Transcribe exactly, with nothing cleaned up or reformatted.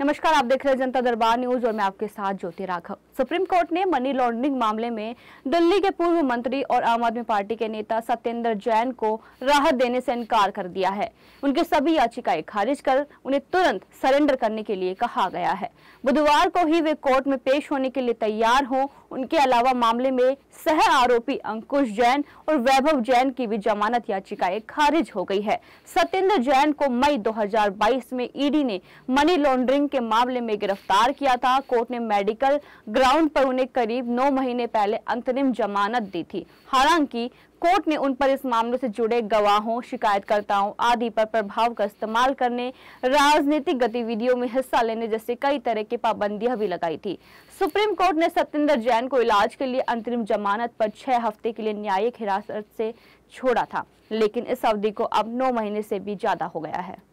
नमस्कार, आप देख रहे हैं जनता दरबार न्यूज और मैं आपके साथ ज्योति राघव। सुप्रीम कोर्ट ने मनी लॉन्ड्रिंग मामले में दिल्ली के पूर्व मंत्री और आम आदमी पार्टी के नेता सत्येंद्र जैन को राहत देने से इनकार कर दिया है। उनके सभी याचिकाएं खारिज कर उन्हें तुरंत सरेंडर करने के लिए कहा गया है। बुधवार को ही वे कोर्ट में पेश होने के लिए तैयार हों। उनके अलावा मामले में सह आरोपी अंकुश जैन और वैभव जैन की भी जमानत याचिकाएं खारिज हो गई है। सत्येंद्र जैन को मई दो हजार बाईस में ईडी ने मनी लॉन्ड्रिंग के मामले में गिरफ्तार किया था। कोर्ट ने मेडिकल ग्राउंड पर उन्हें करीब नौ महीने पहले अंतरिम जमानत दी थी। हालांकि कोर्ट ने उन पर इस मामले से जुड़े गवाहों, शिकायतकर्ताओं आदि पर प्रभाव का इस्तेमाल करने, राजनीतिक गतिविधियों में हिस्सा लेने जैसे कई तरह की पाबंदियां भी लगाई थी। सुप्रीम कोर्ट ने सत्येंद्र जैन को इलाज के लिए अंतरिम जमानत पर छह हफ्ते के लिए न्यायिक हिरासत से छोड़ा था, लेकिन इस अवधि को अब नौ महीने से भी ज्यादा हो गया है।